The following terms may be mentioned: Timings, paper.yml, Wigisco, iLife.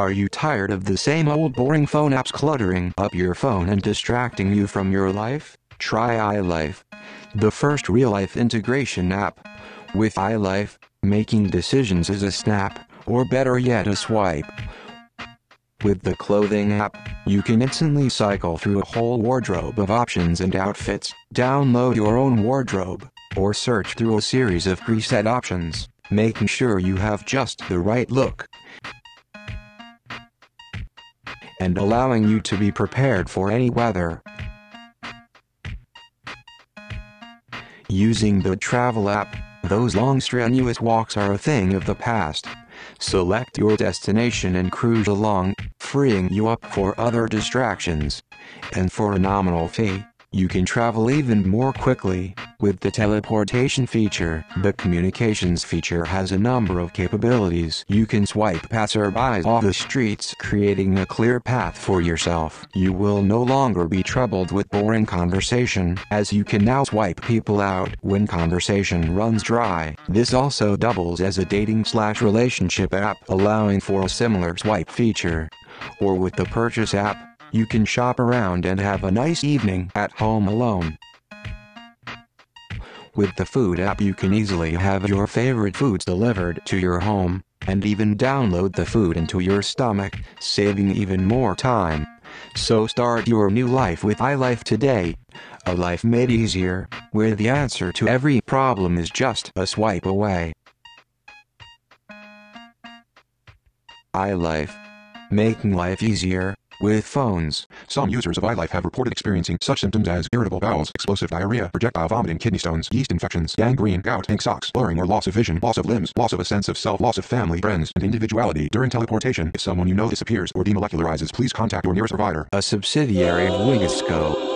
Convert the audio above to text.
Are you tired of the same old boring phone apps cluttering up your phone and distracting you from your life? Try iLife, the first real-life integration app. With iLife, making decisions is a snap, or better yet a swipe. With the clothing app, you can instantly cycle through a whole wardrobe of options and outfits, download your own wardrobe, or search through a series of preset options, making sure you have just the right look, and allowing you to be prepared for any weather. Using the travel app, those long strenuous walks are a thing of the past. Select your destination and cruise along, freeing you up for other distractions. And for a nominal fee, you can travel even more quickly with the teleportation feature. The communications feature has a number of capabilities. You can swipe passersby off the streets, creating a clear path for yourself. You will no longer be troubled with boring conversation, as you can now swipe people out when conversation runs dry. This also doubles as a dating/relationship app, allowing for a similar swipe feature. Or with the purchase app, you can shop around and have a nice evening at home alone. With the food app, you can easily have your favorite foods delivered to your home, and even download the food into your stomach, saving even more time. So start your new life with iLife today. A life made easier, where the answer to every problem is just a swipe away. iLife, making life easier with phones. Some users of iLife have reported experiencing such symptoms as irritable bowels, explosive diarrhea, projectile vomiting, kidney stones, yeast infections, gangrene, gout, pink socks, blurring or loss of vision, loss of limbs, loss of a sense of self, loss of family, friends, and individuality during teleportation. If someone you know disappears or demolecularizes, please contact your nearest provider. A subsidiary of Wigisco.